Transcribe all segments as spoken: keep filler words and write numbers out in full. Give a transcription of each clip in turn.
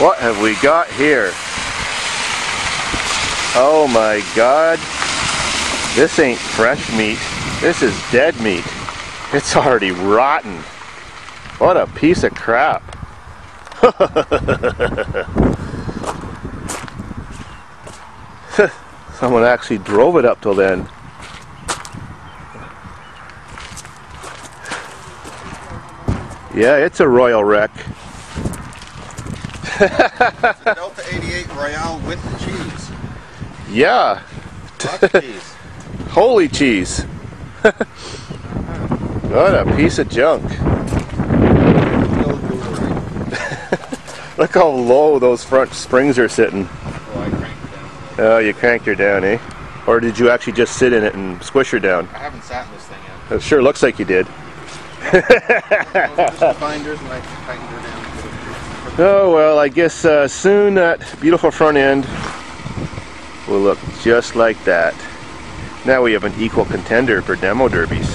What have we got here? Oh my God. This ain't fresh meat. This is dead meat. It's already rotten. What a piece of crap. Someone actually drove it up till then. Yeah, it's a royal wreck. It's a Delta eighty-eight Royale with the cheese. Yeah. Lots of cheese. Holy cheese. What a piece of junk. Look how low those front springs are sitting. Oh, I cranked her down. Oh, you cranked her down, eh? Or did you actually just sit in it and squish her down? I haven't sat in this thing yet. It sure looks like you did. Oh well, I guess uh, soon that beautiful front end will look just like that. Now we have an equal contender for demo derbies.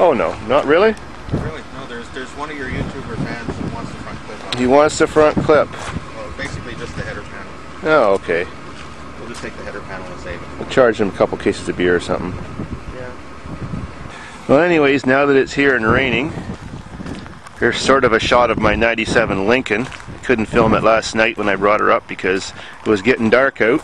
Oh no, not really? Really? No, there's there's one of your YouTuber fans who wants the front clip. He wants the front clip. Well, basically just the header panel. Oh, okay. We'll just take the header panel and save it. We'll charge him a couple cases of beer or something. Well anyways, now that it's here and raining, here's sort of a shot of my ninety-seven Lincoln. I couldn't film it last night when I brought her up because it was getting dark out.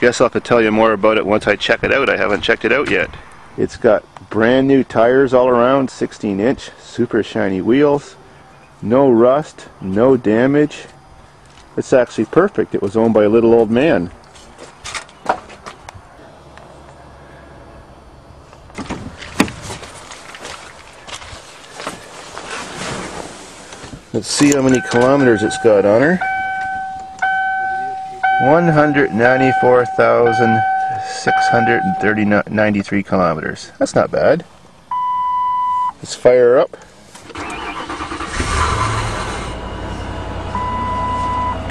Guess I'll have to tell you more about it once I check it out. I haven't checked it out yet. It's got brand new tires all around, sixteen inch, super shiny wheels, no rust, no damage. It's actually perfect. It was owned by a little old man. Let's see how many kilometers it's got on her. one hundred ninety-four thousand six hundred ninety-three kilometers. That's not bad. Let's fire her up.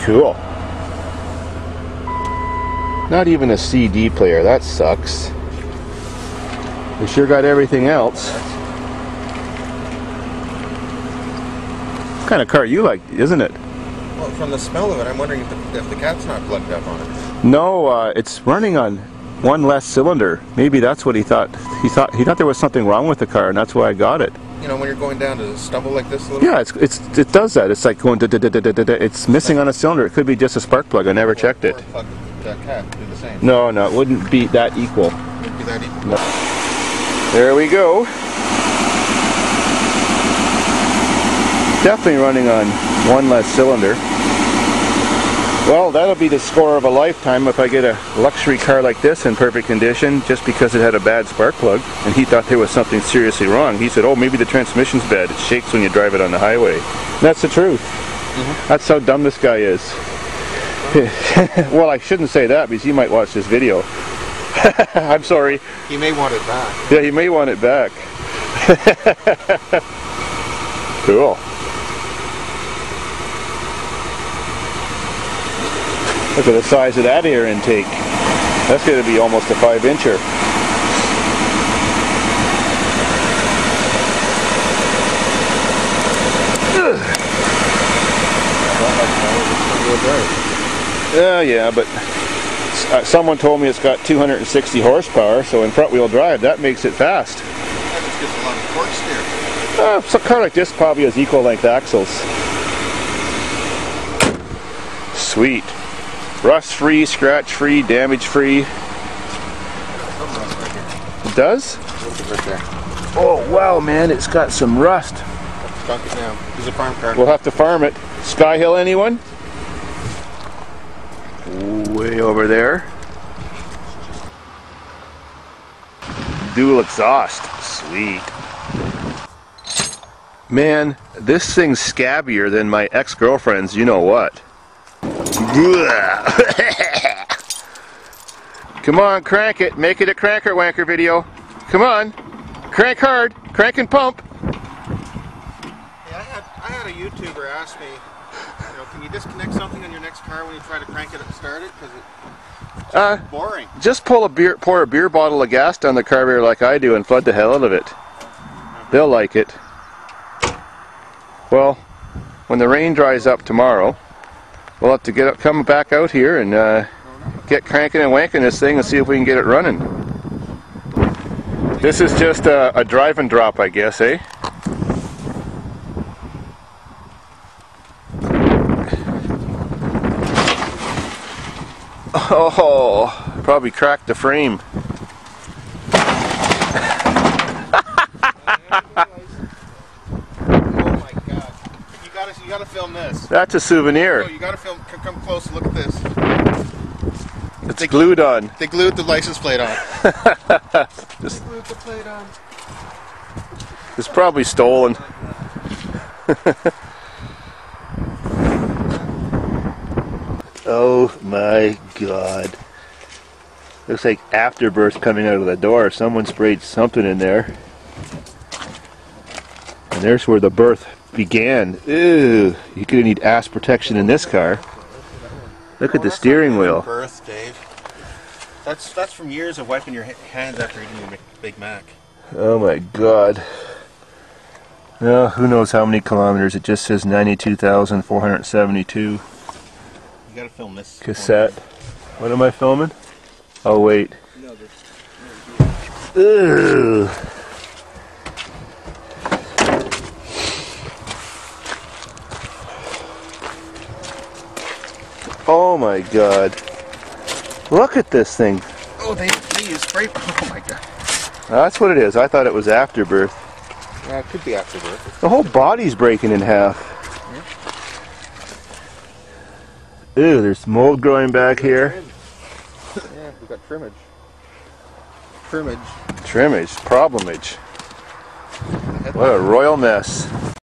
Cool. Not even a C D player. That sucks. We sure got everything else. What kind of car you like, isn't it? Well, from the smell of it, I'm wondering if the, if the cat's not plugged up on it. No, uh, it's running on one less cylinder. Maybe that's what he thought. He thought he thought there was something wrong with the car, and that's why I got it. You know, when you're going down to stumble like this a little. Yeah, it's it's it does that. It's like going da da da da da da. It's missing on a cylinder. It could be just a spark plug. I never checked it. Plug the cat do the same. No, no, it wouldn't be that equal. It wouldn't be that equal. No. There we go. Definitely running on one less cylinder. Well, that'll be the score of a lifetime if I get a luxury car like this in perfect condition just because it had a bad spark plug and he thought there was something seriously wrong. He said, oh, maybe the transmission's bad. It shakes when you drive it on the highway. And that's the truth. Mm-hmm. That's how dumb this guy is. Well, I shouldn't say that because he might watch this video. I'm sorry. He may want it back. Yeah, he may want it back. Cool. Look at the size of that air intake. That's going to be almost a five incher. Uh, yeah, but uh, someone told me it's got two hundred sixty horsepower, so in front-wheel drive, that makes it fast. That just gives a lot of torque steer. Uh, so a car like this probably has equal-length axles. Sweet. Rust-free, scratch-free, damage-free. It does? Oh wow, man, it's got some rust. It's a farm car. We'll have to farm it. Sky Hill, anyone? Way over there. Dual exhaust. Sweet. Man, this thing's scabbier than my ex-girlfriend's. You know what? Come on, crank it. Make it a cranker wanker video. Come on. Crank hard. Crank and pump. Hey, I had, I had a YouTuber ask me, you know, can you disconnect something on your next car when you try to crank it up and start it? Because it, it's uh, boring. Just pull a beer, pour a beer bottle of gas down the carburetor like I do and flood the hell out of it. They'll like it. Well, when the rain dries up tomorrow, we'll have to get up, come back out here and uh, get cranking and wanking this thing and see if we can get it running. This is just a, a drive and drop, I guess, eh? Oh, probably cracked the frame. You gotta film this. That's a souvenir. No, you gotta film. Come close. Look at this. It's they, glued on. They glued the license plate on. Just glued the plate on. It's probably stolen. Oh my God! Looks like afterbirth coming out of the door. Someone sprayed something in there. And there's where the birth began. Ew, you could need ass protection in this car. Look at the steering wheel. Birth, Dave. That's that's from years of wiping your hands after eating your Big Mac. Oh my God. Well, who knows how many kilometers? It just says ninety-two thousand four hundred seventy-two. You gotta film this cassette. What am I filming? Oh wait. No, there's. Ew. Oh my God! Look at this thing. Oh, they they use spray. Oh my God. That's what it is. I thought it was afterbirth. Yeah, it could be afterbirth. The whole body's breaking in half. Yeah. Ew, there's mold growing back here. Yeah, we got trimmage. Trimmage. Trimmage. Problemage. What a royal mess.